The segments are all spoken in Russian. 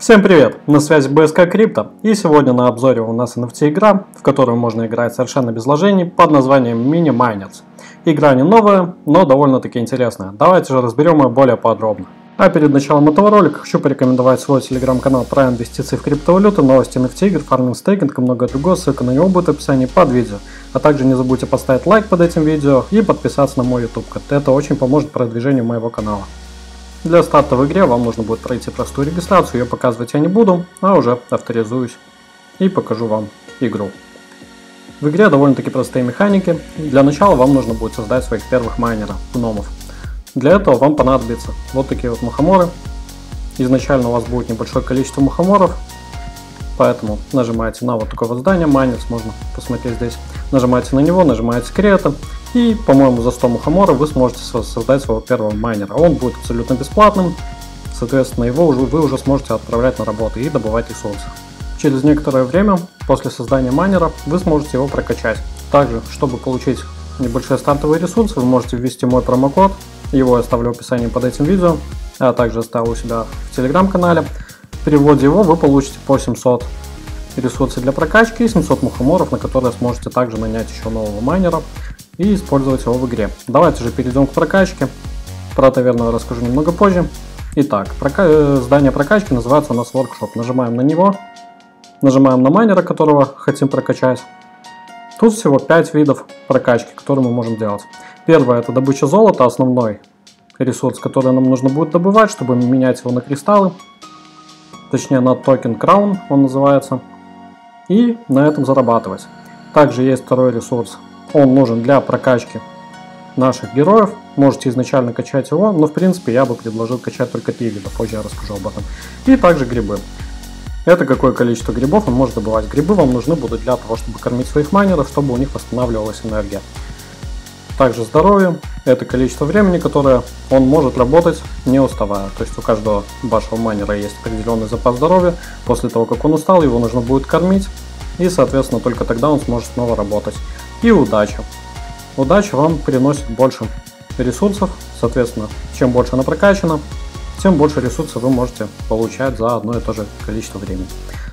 Всем привет, на связи BSK Crypto, и сегодня на обзоре у нас NFT игра, в которую можно играть совершенно без вложений, под названием Mini Miners. Игра не новая, но довольно-таки интересная, давайте же разберем ее более подробно. А перед началом этого ролика хочу порекомендовать свой телеграм-канал про инвестиции в криптовалюты, новости NFT игр, фарминг, стейкинг и многое другое, ссылка на него будет в описании под видео. А также не забудьте поставить лайк под этим видео и подписаться на мой YouTube, это очень поможет продвижению моего канала. Для старта в игре вам нужно будет пройти простую регистрацию, ее показывать я не буду, а уже авторизуюсь и покажу вам игру. В игре довольно-таки простые механики. Для начала вам нужно будет создать своих первых майнеров, гномов. Для этого вам понадобятся вот такие вот мухоморы. Изначально у вас будет небольшое количество мухоморов, поэтому нажимаете на вот такое вот здание, майнерс, можно посмотреть здесь. Нажимаете на него, нажимаете креатор. И, по-моему, за 100 мухоморов вы сможете создать своего первого майнера. Он будет абсолютно бесплатным, соответственно, его вы уже сможете отправлять на работу и добывать ресурсы. Через некоторое время, после создания майнера, вы сможете его прокачать. Также, чтобы получить небольшие стартовые ресурсы, вы можете ввести мой промокод, его я оставлю в описании под этим видео, а также оставлю у себя в телеграм-канале. При вводе его вы получите по 700 ресурсов для прокачки и 700 мухоморов, на которые сможете также нанять еще нового майнера и использовать его в игре. Давайте же перейдем к прокачке. Про это, наверное, расскажу немного позже. Итак, здание прокачки называется у нас воркшоп. Нажимаем на него, нажимаем на майнера, которого хотим прокачать. Тут всего 5 видов прокачки, которые мы можем делать. Первое — это добыча золота, основной ресурс, который нам нужно будет добывать, чтобы менять его на кристаллы. Точнее, на токен Crown он называется. И на этом зарабатывать. Также есть второй ресурс. Он нужен для прокачки наших героев. Можете изначально качать его, но в принципе я бы предложил качать только 3 вида, позже я расскажу об этом. И также грибы. Это какое количество грибов он может добывать. Грибы вам нужны будут для того, чтобы кормить своих майнеров, чтобы у них восстанавливалась энергия. Также здоровье. Это количество времени, которое он может работать не уставая. То есть у каждого вашего майнера есть определенный запас здоровья. После того, как он устал, его нужно будет кормить. И, соответственно, только тогда он сможет снова работать. И удача. Удача вам приносит больше ресурсов. Соответственно, чем больше она прокачана, тем больше ресурсов вы можете получать за одно и то же количество времени.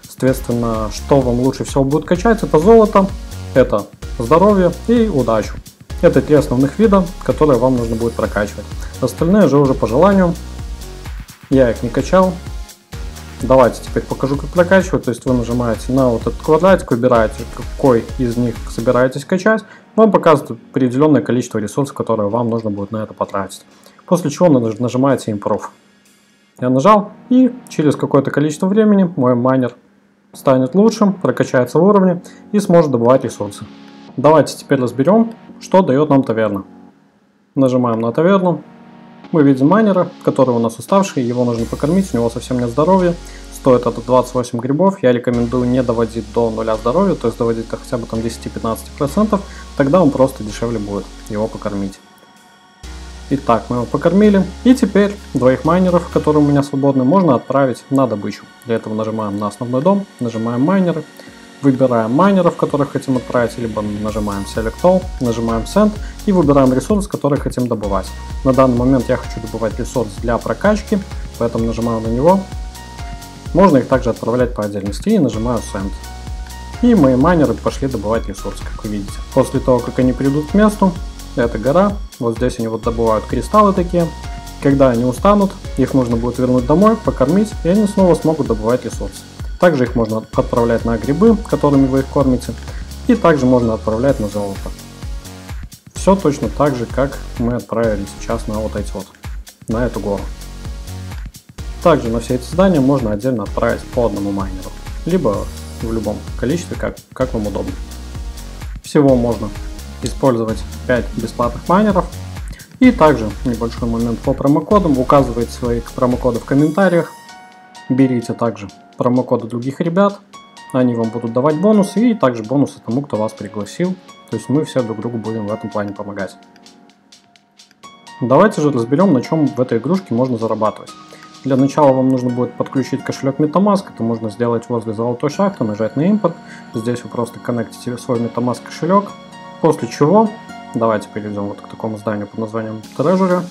Соответственно, что вам лучше всего будет качать, это золото, это здоровье и удачу. Это 3 основных вида, которые вам нужно будет прокачивать. Остальные же уже по желанию. Я их не качал. Давайте теперь покажу, как прокачивать. То есть вы нажимаете на вот этот квадратик, выбираете, какой из них собираетесь качать. Вам показывает определенное количество ресурсов, которые вам нужно будет на это потратить. После чего нажимаете Improve. Я нажал, и через какое-то количество времени мой майнер станет лучшим, прокачается в уровне и сможет добывать ресурсы. Давайте теперь разберем, что дает нам таверна. Нажимаем на таверну. Мы видим майнера, который у нас уставший, его нужно покормить, у него совсем нет здоровья. Стоит это 28 грибов, я рекомендую не доводить до 0 здоровья, то есть доводить до хотя бы там 10-15%, тогда он просто дешевле будет его покормить. Итак, мы его покормили, и теперь двоих майнеров, которые у меня свободны, можно отправить на добычу. Для этого нажимаем на основной дом, нажимаем майнеры, выбираем майнеров, которых хотим отправить, либо нажимаем Select All, нажимаем Send и выбираем ресурс, который хотим добывать. На данный момент я хочу добывать ресурс для прокачки, поэтому нажимаю на него. Можно их также отправлять по отдельности и нажимаю Send. И мои майнеры пошли добывать ресурс, как вы видите. После того, как они придут к месту, это гора, вот здесь они вот добывают кристаллы такие. Когда они устанут, их нужно будет вернуть домой, покормить, и они снова смогут добывать ресурсы. Также их можно отправлять на грибы, которыми вы их кормите, и также можно отправлять на золото. Все точно так же, как мы отправили сейчас на вот эти вот, на эту гору. Также на все эти здания можно отдельно отправить по одному майнеру, либо в любом количестве, как вам удобно. Всего можно использовать 5 бесплатных майнеров. И также небольшой момент по промокодам, указывайте свои промокоды в комментариях, берите также промокоды других ребят, они вам будут давать бонусы и также бонусы тому, кто вас пригласил. То есть мы все друг другу будем в этом плане помогать. Давайте же разберем, на чем в этой игрушке можно зарабатывать. Для начала вам нужно будет подключить кошелек MetaMask, это можно сделать возле золотой шахты, нажать на импорт. Здесь вы просто коннектите свой MetaMask кошелек, после чего давайте перейдем вот к такому зданию под названием Treasury.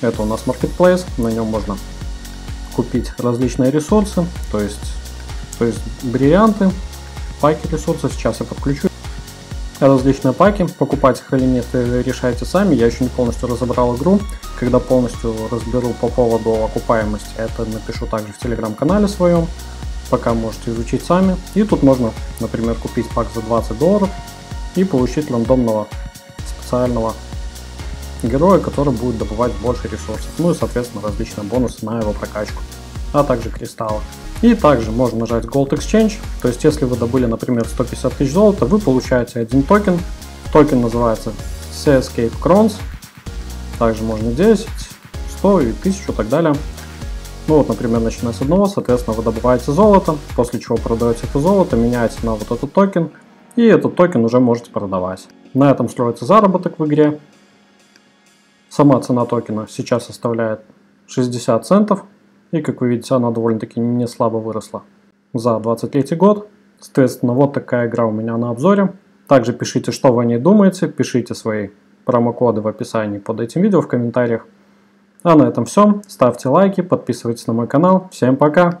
Это у нас Marketplace, на нем можно купить различные ресурсы, то есть бриллианты, паки ресурсов. Сейчас я подключу различные паки, покупать их или нет, решайте сами. Я еще не полностью разобрал игру. Когда полностью разберу по поводу окупаемости, это напишу также в телеграм-канале своем. Пока можете изучить сами. И тут можно, например, купить пак за $20 и получить рандомного специального героя, который будет добывать больше ресурсов. Ну и, соответственно, различные бонусы на его прокачку, а также кристаллы. И также можно нажать Gold Exchange. То есть, если вы добыли, например, 150 тысяч золота, вы получаете один токен. Токен называется CScape Crowns. Также можно 10, 100 и 1000 и так далее. Ну вот, например, начиная с одного, соответственно, вы добываете золото, после чего продаете это золото, меняете на вот этот токен, и этот токен уже можете продавать. На этом строится заработок в игре. Сама цена токена сейчас составляет 60 центов, и, как вы видите, она довольно-таки не слабо выросла за 23 год. Соответственно, вот такая игра у меня на обзоре. Также пишите, что вы о ней думаете, пишите свои промокоды в описании под этим видео, в комментариях. А на этом все. Ставьте лайки, подписывайтесь на мой канал. Всем пока!